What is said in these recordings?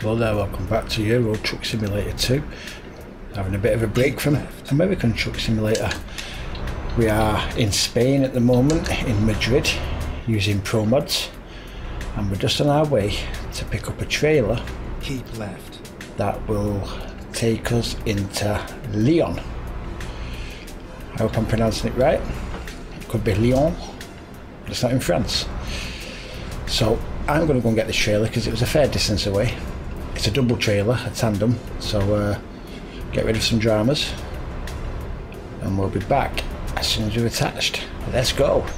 Hello there, welcome back to Euro Truck Simulator 2. Having a bit of a break from American Truck Simulator. We are in Spain at the moment, in Madrid, using ProMods, and we're just on our way to pick up a trailer. Keep left. That will take us into Lyon. I hope I'm pronouncing it right. It could be Lyon, but it's not in France. So I'm going to go and get this trailer because it was a fair distance away. It's a double trailer, a tandem, so get rid of some dramas and we'll be back as soon as we're attached. Let's go! Don't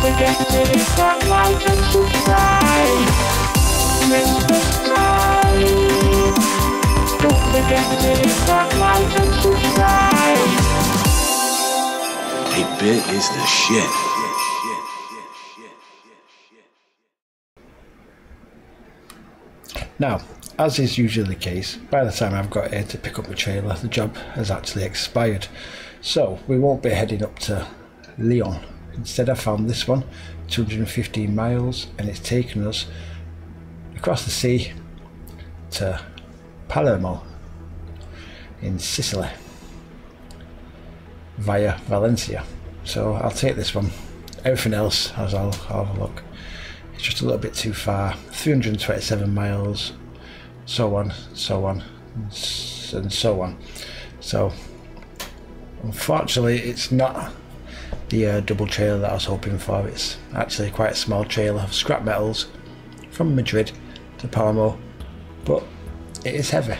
forget to hit that like and subscribe. Don't forget to hit that like and subscribe. A bit is the shit. Now, as is usually the case, by the time I've got here to pick up the trailer, the job has actually expired. So we won't be heading up to Lyon. Instead, I found this one, 215 miles, and it's taken us across the sea to Palermo in Sicily, via Valencia. So I'll take this one. Everything else, as I'll have a look, it's just a little bit too far. 327 miles, so on, so on, and so on. So unfortunately, it's not the double trailer that I was hoping for. It's actually quite a small trailer of scrap metals from Madrid to Palermo, but it is heavy.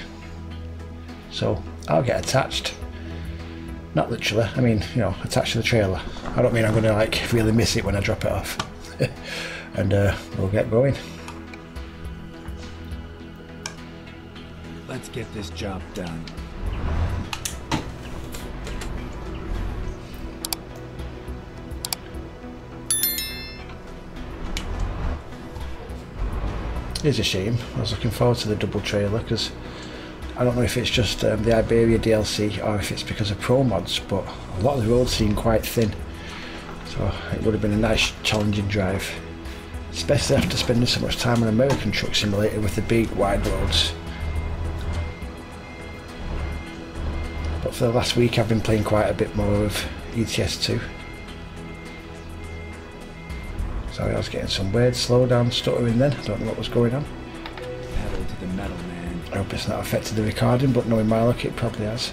So I'll get attached. Not literally, I mean, you know, attached to the trailer. I don't mean I'm going to like really miss it when I drop it off. And we'll get going. Let's get this job done. It's a shame. I was looking forward to the double trailer because I don't know if it's just the Iberia DLC or if it's because of ProMods, but a lot of the roads seem quite thin, so it would have been a nice challenging drive, especially after spending so much time on American Truck Simulator with the big wide roads. But for the last week I've been playing quite a bit more of ETS2. Sorry, I was getting some weird slowdown stuttering then, I don't know what was going on. Pedal to the metal, man. I hope it's not affected the recording, but knowing my luck, it probably has.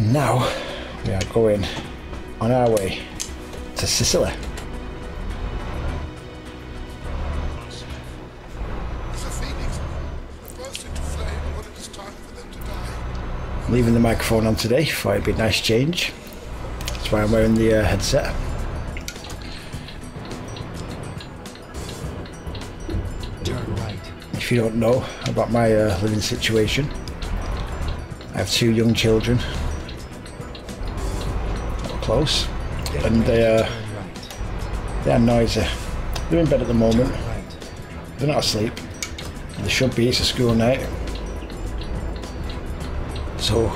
Now we are going on our way to Sicily. Leaving the microphone on today, thought it'd be a nice change. That's why I'm wearing the headset. If you don't know about my living situation, I have two young children, close, and they are noisy. They're in bed at the moment, they're not asleep, they should be, it's a school night, so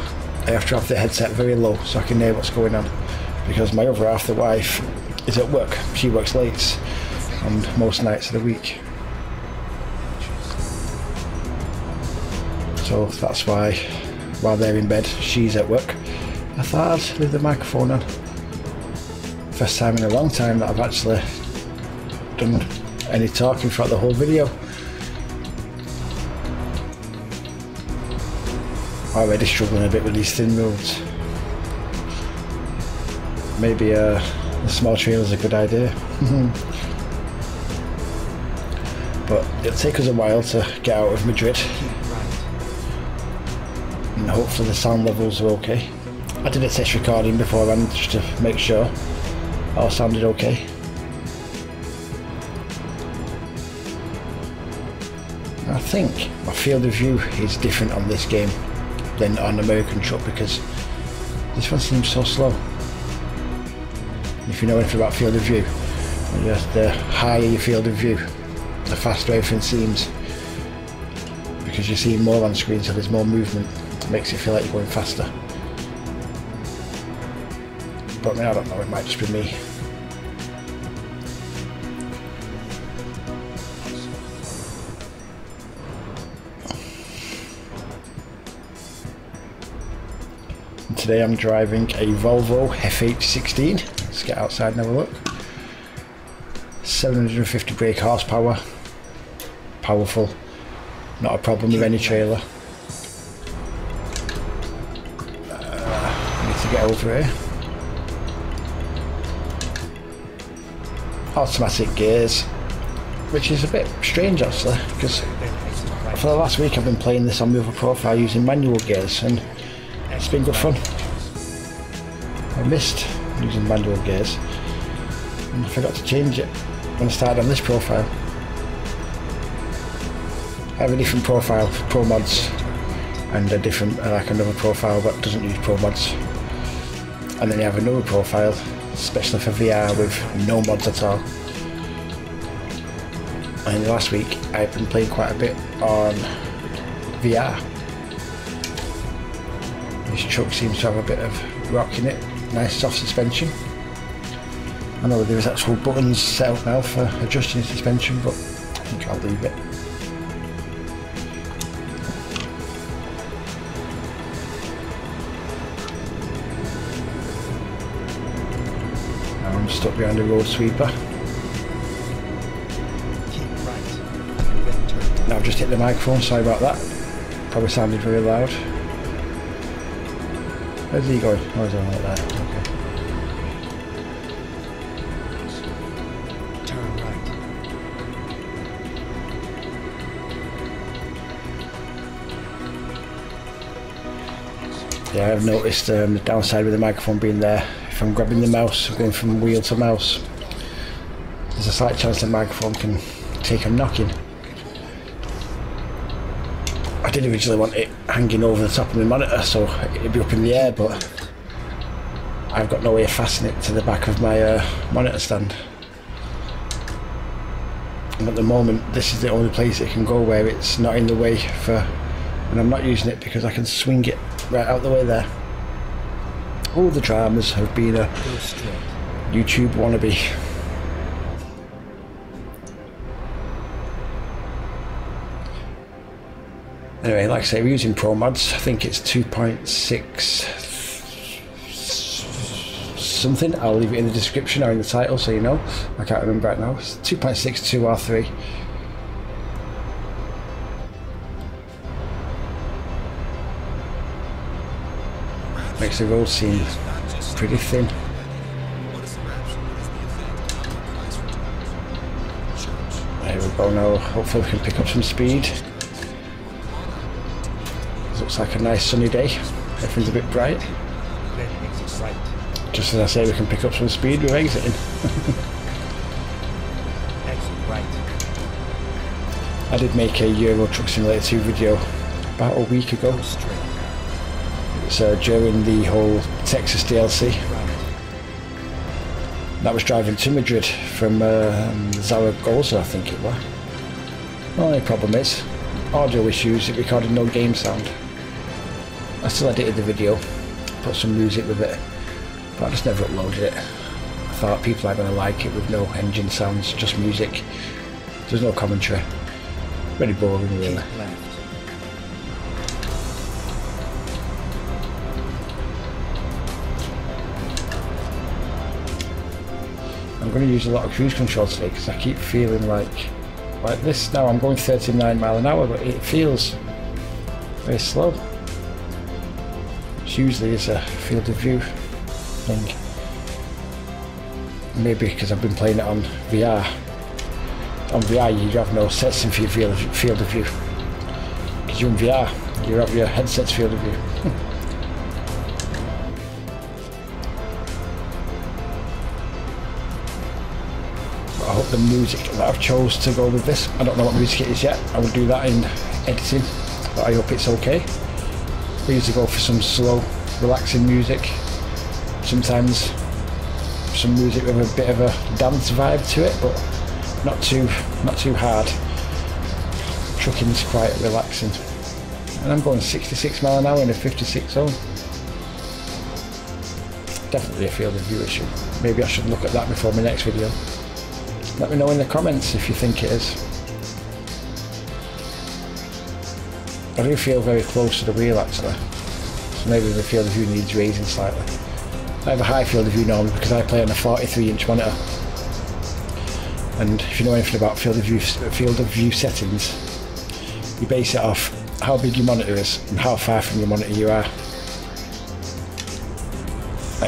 I have to have the headset very low so I can hear what's going on, because my other half, the wife, is at work. She works late on most nights of the week. So that's why, while they're in bed, she's at work. I thought I'd leave the microphone on. First time in a long time that I've actually done any talking throughout the whole video. Already struggling a bit with these thin roads. Maybe a small trailer's a good idea. But it'll take us a while to get out of Madrid. And hopefully the sound levels are okay. I did a test recording beforehand just to make sure it all sounded okay. I think my field of view is different on this game than on American Truck because this one seems so slow. If you know anything about field of view, the higher your field of view, the faster everything seems, because you see more on screen so there's more movement. makes it feel like you're going faster. But I mean, I don't know, it might just be me. And today I'm driving a Volvo FH16. Let's get outside and have a look. 750 brake horsepower. Powerful. Not a problem with any trailer. Need to get over here. Automatic gears, which is a bit strange actually, because for the last week I've been playing this on mover profile using manual gears, and it's been good fun. I missed using manual gears and I forgot to change it when I started on this profile. I have a different profile for ProMods and a different, like another profile that doesn't use ProMods, and then you have another profile especially for VR with no mods at all. And last week I've been playing quite a bit on VR. This truck seems to have a bit of rock in it, nice soft suspension. I know there is actual buttons set up now for adjusting the suspension, but I think I'll leave it. Stuck behind a road sweeper. Keep right. Now I've just hit the microphone, sorry about that. Probably sounded very loud. Where's he going? Oh, he's on right there. Okay. Turn right. Yeah, I've noticed the downside with the microphone being there. From grabbing the mouse, going from wheel to mouse, there's a slight chance the microphone can take a knocking. I didn't originally want it hanging over the top of my monitor, so it'd be up in the air, but I've got no way of fastening it to the back of my monitor stand. And at the moment this is the only place it can go where it's not in the way for when I'm not using it, because I can swing it right out the way there. All the dramas have been a YouTube wannabe. Anyway, like I say, we're using ProMods. I think it's 2.6 something. I'll leave it in the description or in the title so you know. I can't remember right now. It's 2.62 or 3. Makes the road seem pretty thin. There we go now, hopefully we can pick up some speed. Looks like a nice sunny day, everything's a bit bright. Just as I say, we can pick up some speed, we're exiting. I did make a Euro Truck Simulator 2 video about a week ago. So during the whole Texas DLC, that was driving to Madrid from Zaragoza, I think it was. The only problem is, audio issues, it recorded no game sound. I still edited the video, put some music with it, but I just never uploaded it. I thought people aren't going to like it with no engine sounds, just music. There's no commentary. Very boring really. I'm going to use a lot of cruise control today because I keep feeling like this now. I'm going 39 mile an hour, but it feels very slow. It's usually is a field of view thing. Maybe because I've been playing it on VR. On VR you have no sensing for your field of view. Because you're in VR, you have your headset's field of view. I hope the music that I've chose to go with this, I don't know what music it is yet, I will do that in editing, but I hope it's okay. We usually go for some slow, relaxing music, sometimes some music with a bit of a dance vibe to it, but not too hard. Trucking's quite relaxing. and I'm going 66 mile an hour in a 56 zone. Definitely a field of view issue. Maybe I should look at that before my next video. Let me know in the comments if you think it is. I do feel very close to the wheel actually, so maybe the field of view needs raising slightly. I have a high field of view normally because I play on a 43-inch monitor, and if you know anything about field of view settings, you base it off how big your monitor is and how far from your monitor you are.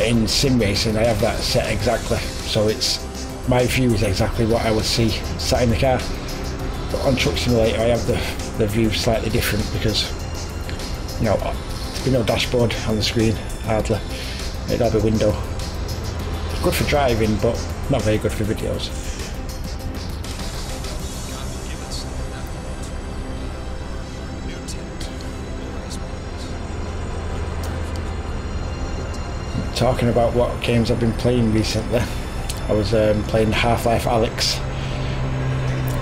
In sim racing I have that set exactly, so it's my view is exactly what I would see sat in the car, but on Truck Simulator I have the view slightly different because, you know, there's been no dashboard on the screen hardly, it'll have a window. It's good for driving but not very good for videos. Talking about what games I've been playing recently, I was playing Half-Life Alyx.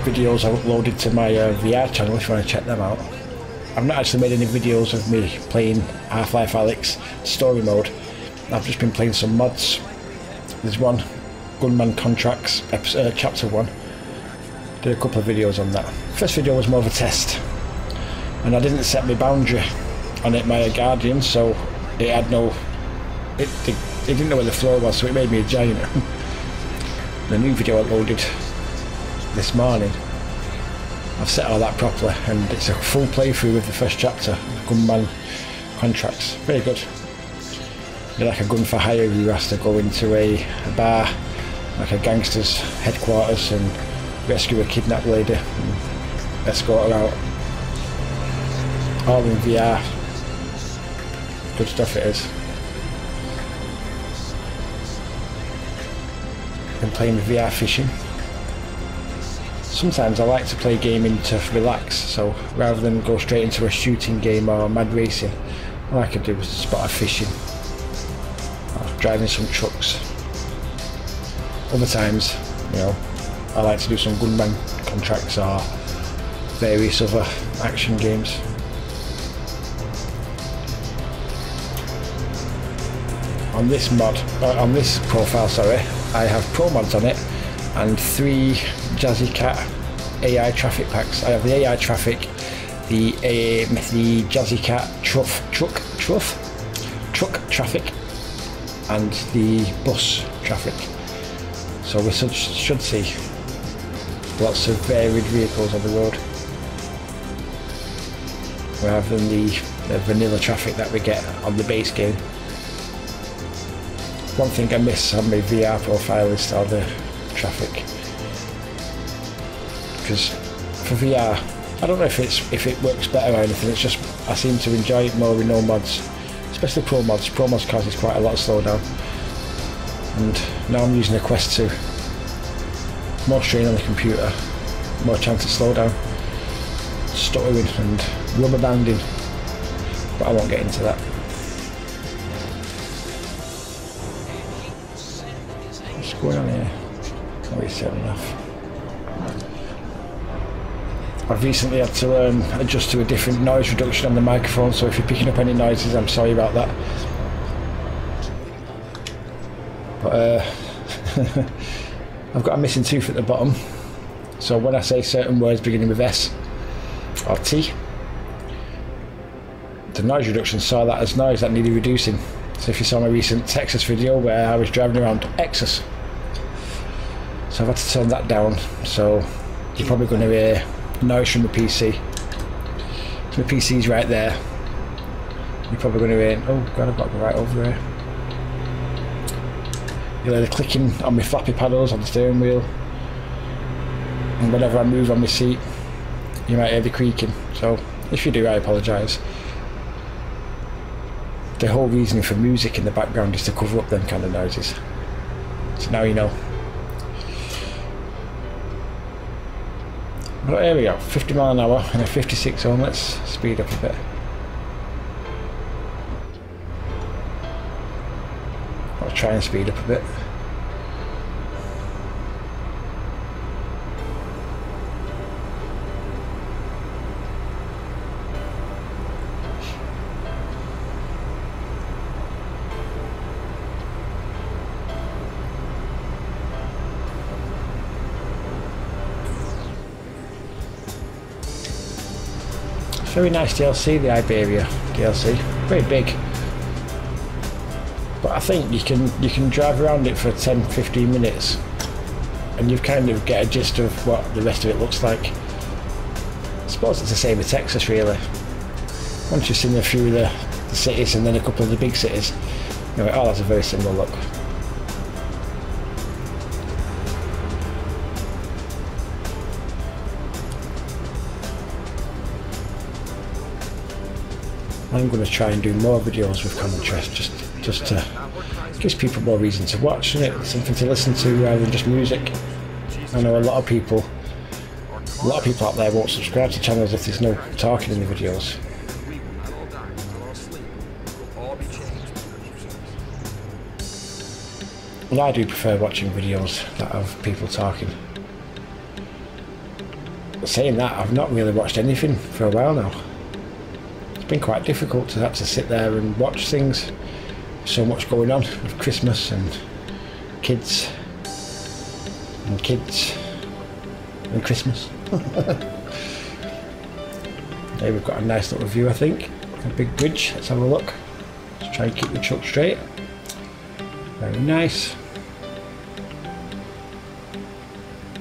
Videos I uploaded to my VR channel if you want to check them out. I've not actually made any videos of me playing Half-Life Alyx story mode. I've just been playing some mods. There's one, Gunman Contracts, Chapter 1. Did a couple of videos on that. First video was more of a test, and I didn't set my boundary on it, my guardian, so it had no... It didn't know where the floor was, so it made me a giant. The new video I loaded this morning, I've set all that properly, and it's a full playthrough of the first chapter, Gunman Contracts. Very good. You're like a gun for hire, you have to go into a bar, like a gangster's headquarters, and rescue a kidnapped lady and escort her out. All in VR. Good stuff it is. And playing VR fishing. Sometimes I like to play gaming to relax, so rather than go straight into a shooting game or mad racing, all I could do was spot a fishing or driving some trucks. Other times, you know, I like to do some Gunman Contracts or various other action games. On this mod, on this profile, sorry, I have ProMods on it and 3 Jazzycat AI traffic packs. I have the AI traffic, the Jazzycat truck traffic, and the bus traffic. So we should see lots of varied vehicles on the road, rather than the vanilla traffic that we get on the base game. One thing I miss on my VR profile is all the traffic, because for VR, I don't know if it works better or anything. It's just I seem to enjoy it more with no mods, especially ProMods. ProMods causes quite a lot of slowdown, and now I'm using a Quest 2. More strain on the computer, more chance of slowdown, stuttering and rubber banding, but I won't get into that. Going on here? Oh, it's fair enough. I've recently had to adjust to a different noise reduction on the microphone, so if you're picking up any noises, I'm sorry about that. But I've got a missing tooth at the bottom, so when I say certain words beginning with S or T, the noise reduction saw that as noise that needed reducing. So if you saw my recent Texas video where I was driving around Texas, so I've had to turn that down, so you're probably going to hear noise from the PC. So my PC's right there. You're probably going to hear, oh god, I've got to go right over here. You'll hear the clicking on my flappy paddles on the steering wheel, and whenever I move on my seat you might hear the creaking, so if you do, I apologise. The whole reason for music in the background is to cover up them kind of noises, so now you know. But here we go, 50 mile an hour and a 56 zone. Let's speed up a bit. I'll try and speed up a bit. Very nice DLC, the Iberia DLC. Very big. But I think you can drive around it for 10-15 minutes and you kind of get a gist of what the rest of it looks like. I suppose it's the same with Texas really. Once you've seen a few of the cities and then a couple of the big cities, you know, it all has a very similar look. I'm going to try and do more videos with Gunman Contracts just to give people more reason to watch, isn't it? Something to listen to rather than just music. I know a lot of people out there won't subscribe to channels if there's no talking in the videos. But I do prefer watching videos that have people talking. But saying that, I've not really watched anything for a while now. Been quite difficult to have to sit there and watch things. So much going on with Christmas and kids and Christmas. Hey, we've got a nice little view, I think. A big bridge. Let's have a look. Let's try and keep the truck straight. Very nice.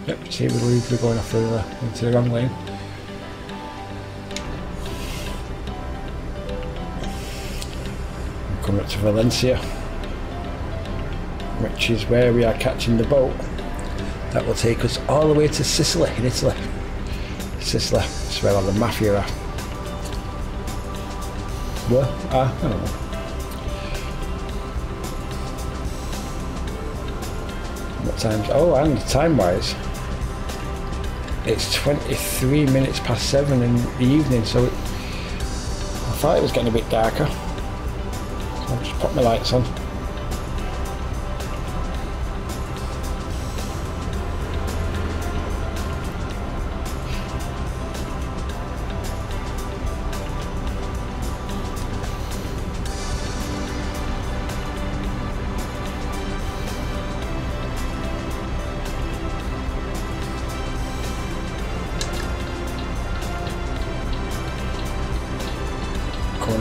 Yep, see, we're going off into the wrong lane. Up to Valencia, which is where we are catching the boat that will take us all the way to Sicily in Italy. Sicily, that's where all the mafia are. Where? I don't know. What time's? Oh, and time-wise, it's 23 minutes past 7 in the evening, so I thought it was getting a bit darker. I'll just pop my lights on.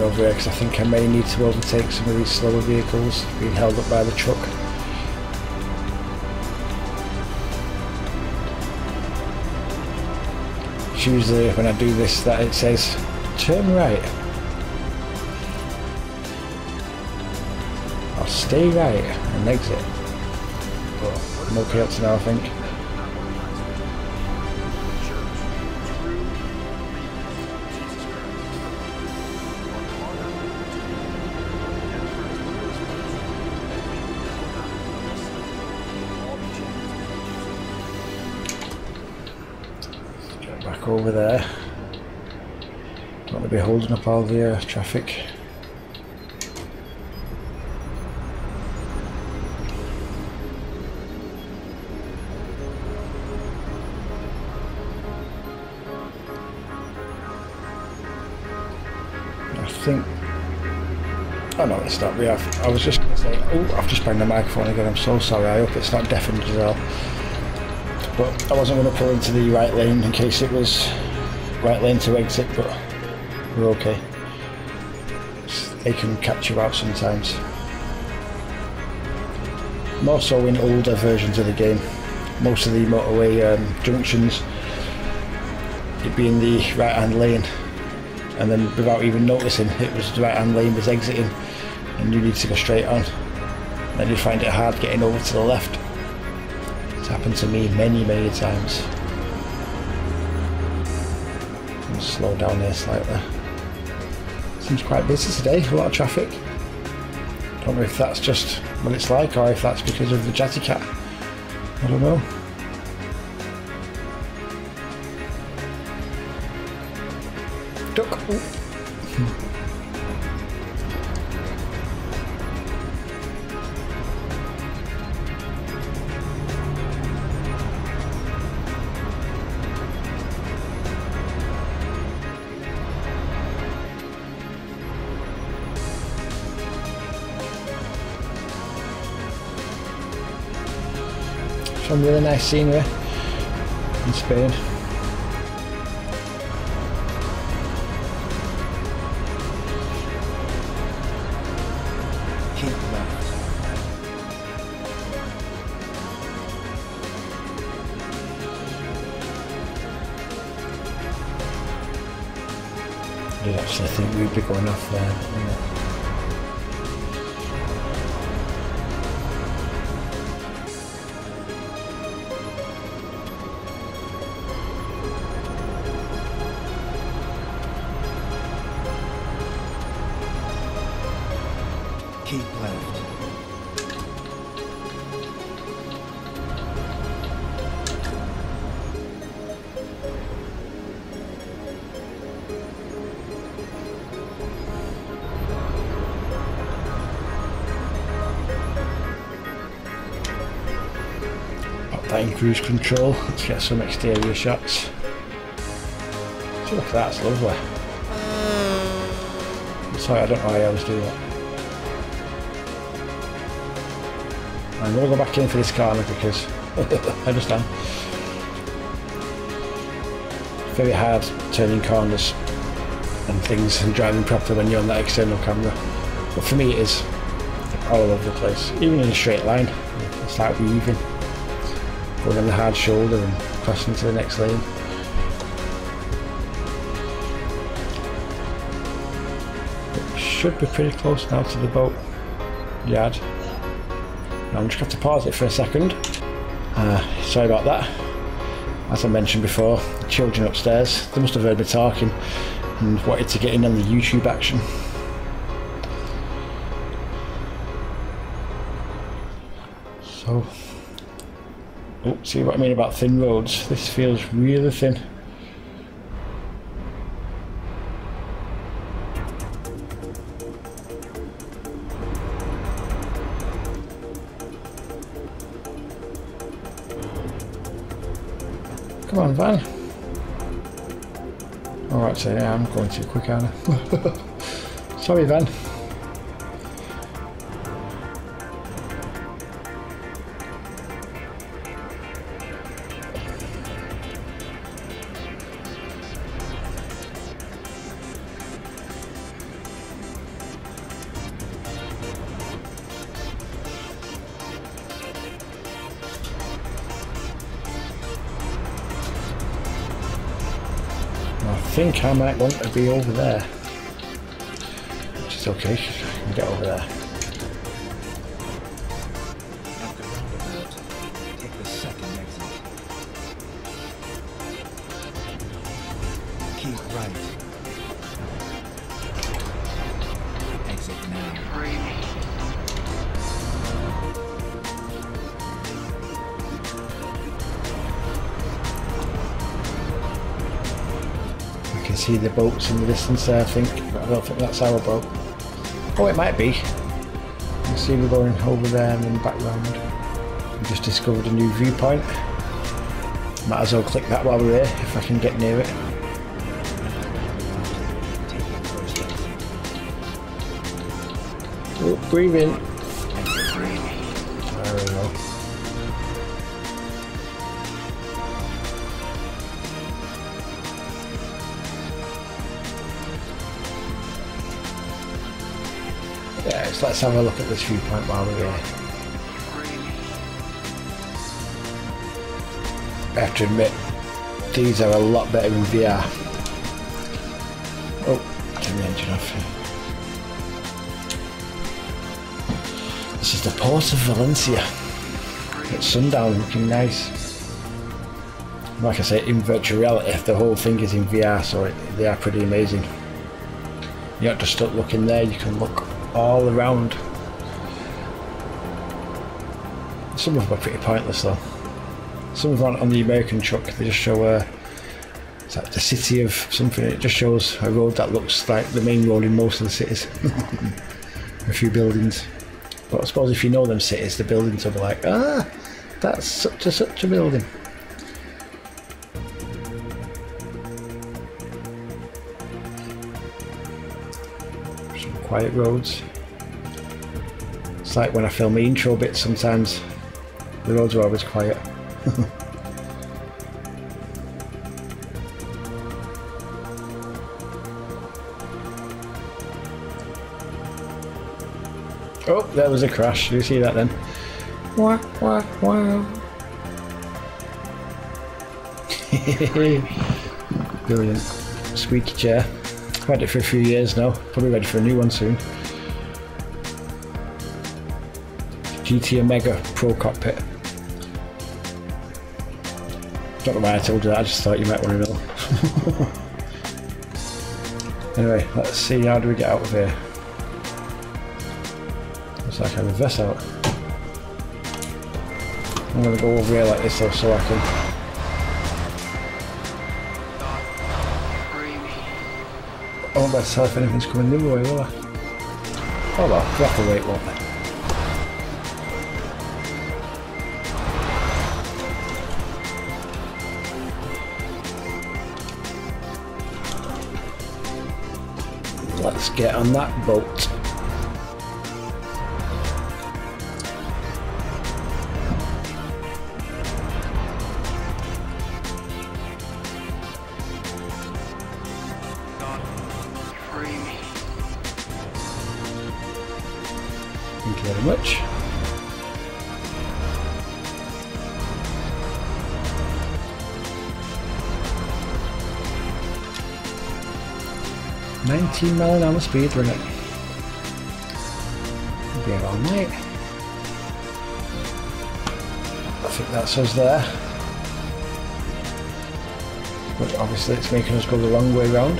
Over because I think I may need to overtake some of these slower vehicles being held up by the truck. It's usually when I do this that it says turn right or stay right and exit, but I'm okay up to now I think. Over there. Don't want to be holding up all the traffic. I think. Oh no, it's not. We have. I was just going to say. Oh, I've just banged the microphone again. I'm so sorry. I hope it's not deafened as well. But I wasn't going to pull into the right lane in case it was right lane to exit, but we're okay. They can catch you out sometimes. More so in older versions of the game. Most of the motorway junctions, it'd be in the right hand lane and then without even noticing it was the right hand lane was exiting and you need to go straight on. Then you find it hard getting over to the left. Happened to me many times. I'm gonna slow down there slightly. Seems quite busy today, a lot of traffic. Don't know if that's just what it's like or if that's because of the Jazzycat. I don't know. Duck! Oh. Some really nice scenery in Spain. did actually think we'd be going off there. Yeah. Cruise control, let's get some exterior shots. Look, that's lovely. I'm sorry, I don't know why I always do that. And we'll go back in for this corner because I understand. Very hard turning corners and things and driving properly when you're on that external camera. But for me, it is all over the place. Even in a straight line, it's like weaving. Going on the hard shoulder and crossing to the next lane. It should be pretty close now to the boat yard. I'm just going to pause it for a second. Sorry about that. As I mentioned before, the children upstairs, they must have heard me talking and wanted to get in on the YouTube action. So. Oh, see what I mean about thin roads? This feels really thin. Come on, van. Oh, actually, yeah, I'm going too quick, aren't I? Sorry, van. I think I might want to be over there, which is okay, I can get over there. Take the second exit. Keep right. Exit now. See the boats in the distance there, I think, but I don't think that's our boat. Oh, it might be. You see, we're going over there and then back round. We just discovered a new viewpoint. Might as well click that while we're here if I can get near it. Oh, breathe in. There we go. Let's have a look at this viewpoint while we're here. I have to admit, these are a lot better in VR. Oh, turn the engine off here. This is the port of Valencia. It's sundown, looking nice. Like I say, in virtual reality, the whole thing is in VR, so they are pretty amazing. You're not just stuck looking there, you can look all around. Some of them are pretty pointless though. Some of them on the American truck, they just show it's like the city of something, it just shows a road that looks like the main road in most of the cities. A few buildings. But I suppose if you know them cities, the buildings will be like, ah, that's such a building. Quiet roads. It's like when I film the intro bits sometimes, the roads are always quiet. Oh, there was a crash. Did you see that then? Wah, wah, wah. Brilliant. Squeaky chair. I've had it for a few years now, probably ready for a new one soon. GT Omega Pro Cockpit. Don't know why I told you that, I just thought you might want to know. Anyway, let's see, how do we get out of here? Looks like I reverse out. I'm going to go over here like this though, so I can... I won't tell if anything's coming new way, will I? Oh well, we'll have to wait, won't we? Let's get on that boat. $19 mile an hour speed limit. We'll be here all night. I think that's us there. But obviously it's making us go the long way round.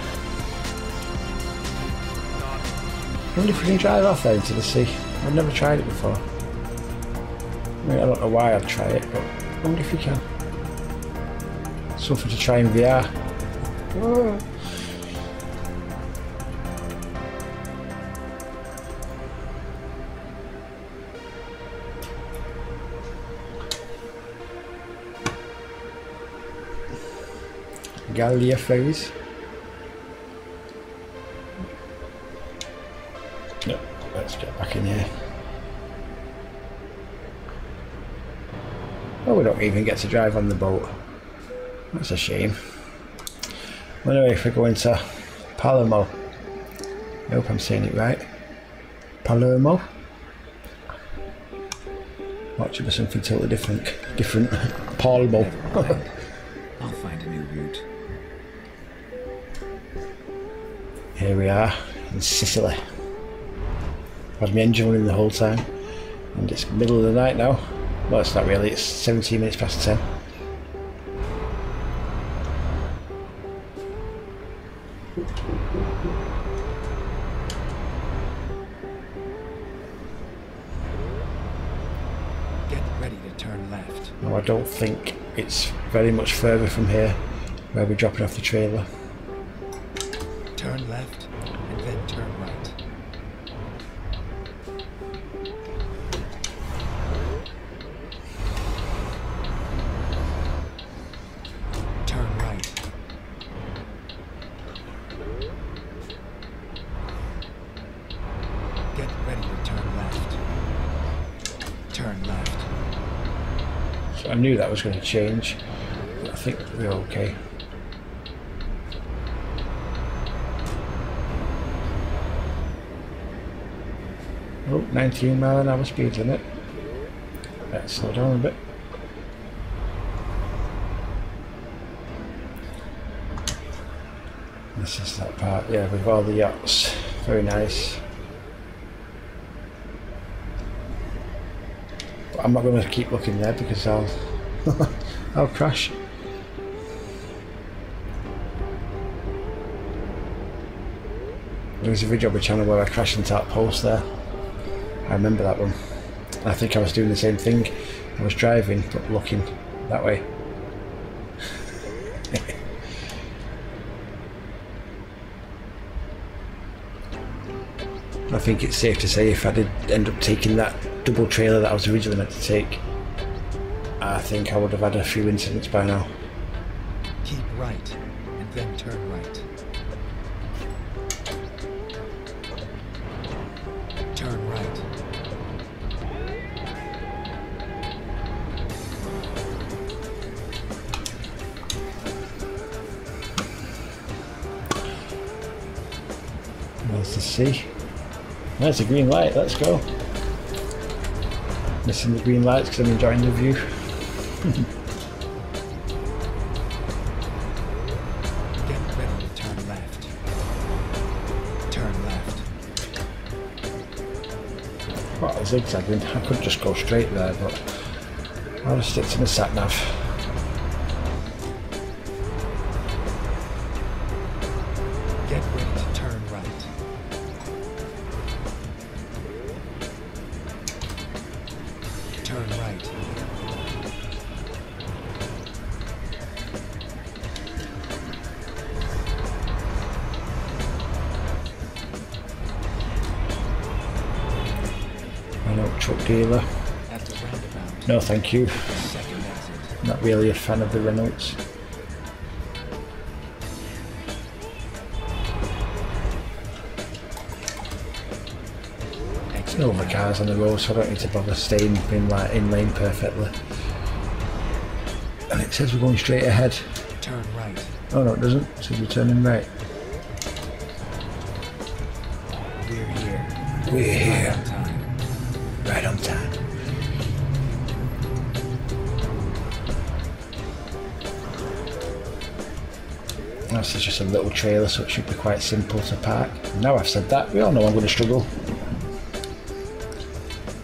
I wonder if we can drive off there into the sea. I've never tried it before. I mean, I don't know why I'd try it, but I wonder if we can. Something to try in VR. Whoa. Gallia ferries. Yep, let's get back in here. Oh, we don't even get to drive on the boat. That's a shame. Well, anyway, if we go into Palermo, I hope I'm saying it right. Palermo. That should be something totally different. Palermo. I'll find a new route. Here we are in Sicily. I've had my engine running the whole time and it's middle of the night now. Well, it's not really, it's 17 minutes past 10. Get ready to turn left. No, I don't think it's very much further from here where we're dropping off the trailer. Turn left and then turn right. Turn right. Get ready to turn left. Turn left. So I knew that was going to change. I think we're okay. Oh, 19 mile an hour speed limit. Let's slow down a bit. This is that part, yeah, with all the yachts. Very nice. But I'm not going to keep looking there because I'll, I'll crash. There's a video on my channel where I crashed into that post there. I remember that one. I think I was doing the same thing. I was driving but looking that way. I think it's safe to say if I did end up taking that double trailer that I was originally meant to take, I think I would have had a few incidents by now. Keep right and then turn right. Turn right. There's the sea. There's a green light, let's go. Missing the green lights because I'm enjoying the view. Get ready to turn left. What a zigzagging. I could just go straight there, but I'll just stick to my sat nav. Get ready to turn right. Turn right. An old truck dealer. No, thank you. Not really a fan of the Reynolds. There's no other cars on the road, so I don't need to bother staying in lane perfectly. And it says we're going straight ahead. Turn right. Oh no, it doesn't. It says we're turning right. We're here. We're here. Right on time. This is just a little trailer, so it should be quite simple to park. Now I've said that, we all know I'm going to struggle.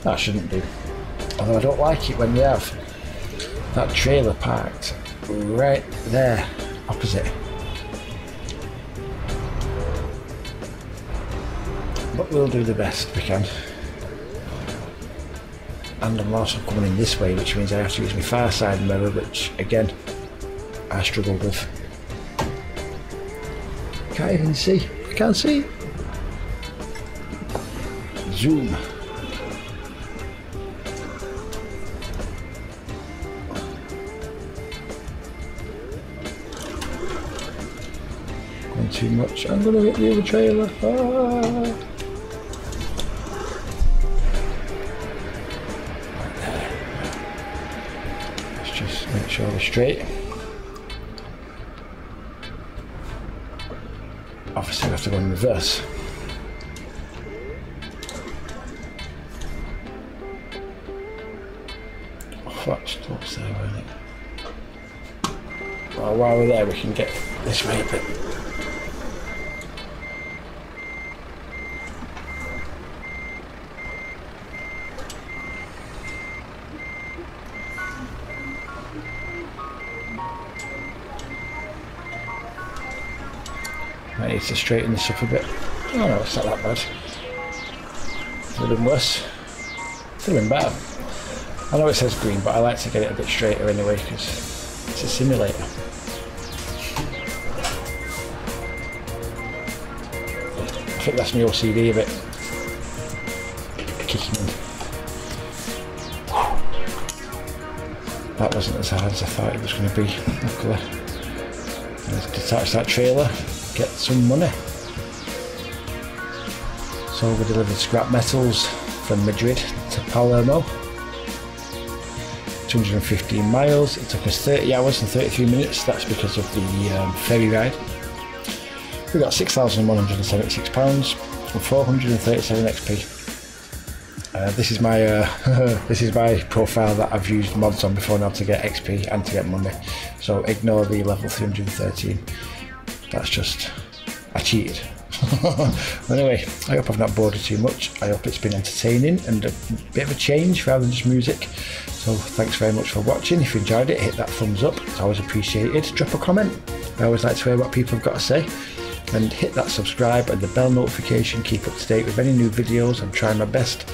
That shouldn't do. Although I don't like it when we have that trailer parked right there, opposite. But we'll do the best we can. And I'm also coming in this way, which means I have to use my far side mirror, which again I struggle with. Can't even see. I can't see. Zoom. Going too much. I'm gonna hit the other trailer. Ah. Sure, we're straight. Obviously, we have to go in reverse. Oh, that stops there, I think. Well, while we're there, we can get this way a bit. I need to straighten this up a bit. Oh no, it's not that bad. It would have been worse. It would have been better. I know it says green, but I like to get it a bit straighter anyway, because it's a simulator. I think that's my OCD a bit. Kicking. That wasn't as hard as I thought it was going to be. Luckily. Let's detach that trailer. Get some money. So we delivered scrap metals from Madrid to Palermo. 215 miles. It took us 30 hours and 33 minutes. That's because of the ferry ride. We got £6,176 and 437 XP. This is my this is my profile that I've used mods on before now to get XP and to get money. So ignore the level 313. That's just, I cheated. Anyway, I hope I've not bored you too much. I hope it's been entertaining and a bit of a change rather than just music. So thanks very much for watching. If you enjoyed it, hit that thumbs up. It's always appreciated. Drop a comment. I always like to hear what people have got to say. And hit that subscribe and the bell notification. Keep up to date with any new videos. I'm trying my best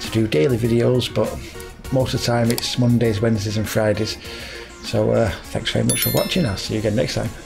to do daily videos, but most of the time it's Mondays, Wednesdays and Fridays. So thanks very much for watching. I'll see you again next time.